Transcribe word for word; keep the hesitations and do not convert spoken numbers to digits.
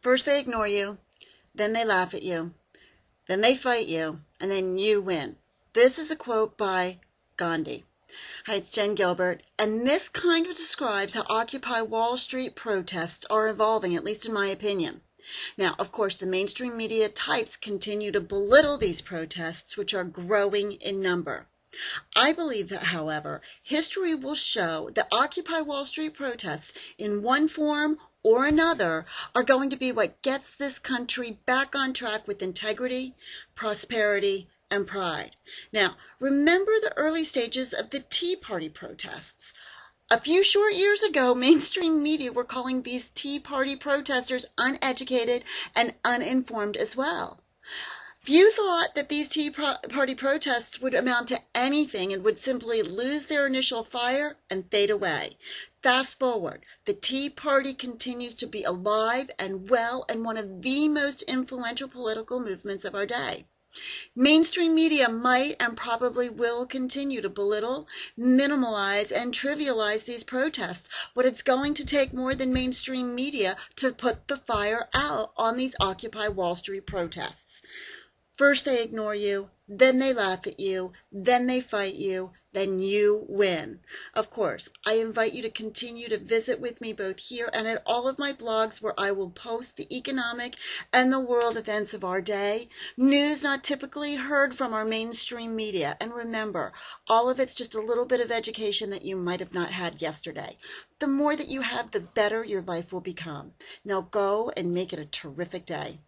First they ignore you, then they laugh at you, then they fight you, and then you win. This is a quote by Gandhi. Hi, it's Jen Gilbert, and this kind of describes how Occupy Wall Street protests are evolving, at least in my opinion. Now, of course, the mainstream media types continue to belittle these protests, which are growing in number. I believe that, however, history will show that Occupy Wall Street protests, in one form or another, are going to be what gets this country back on track with integrity, prosperity, and pride. Now, remember the early stages of the Tea Party protests. A few short years ago, mainstream media were calling these Tea Party protesters uneducated and uninformed as well. Few thought that these Tea Party protests would amount to anything and would simply lose their initial fire and fade away. Fast forward, the Tea Party continues to be alive and well and one of the most influential political movements of our day. Mainstream media might and probably will continue to belittle, minimalize, and trivialize these protests, but it's going to take more than mainstream media to put the fire out on these Occupy Wall Street protests. First they ignore you, then they laugh at you, then they fight you, then you win. Of course, I invite you to continue to visit with me both here and at all of my blogs, where I will post the economic and the world events of our day, news not typically heard from our mainstream media. And remember, all of it's just a little bit of education that you might have not had yesterday. The more that you have, the better your life will become. Now go and make it a terrific day.